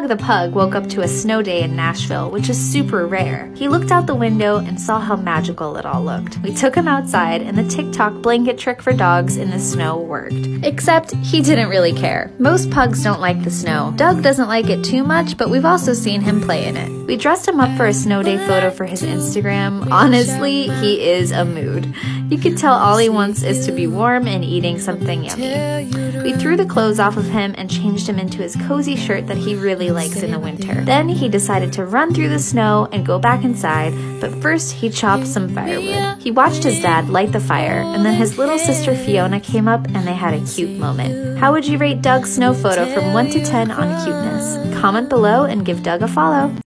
Doug the Pug woke up to a snow day in Nashville, which is super rare. He looked out the window and saw how magical it all looked. We took him outside, and the TikTok blanket trick for dogs in the snow worked. Except he didn't really care. Most pugs don't like the snow. Doug doesn't like it too much, but we've also seen him play in it. We dressed him up for a snow day photo for his Instagram. Honestly, he is a mood. You can tell all he wants is to be warm and eating something yummy. We threw the clothes off of him and changed him into his cozy shirt that he really likes in the winter. Then he decided to run through the snow and go back inside, but first he chopped some firewood. He watched his dad light the fire, and then his little sister Fiona came up and they had a cute moment. How would you rate Doug's snow photo from 1 to 10 on cuteness? Comment below and give Doug a follow.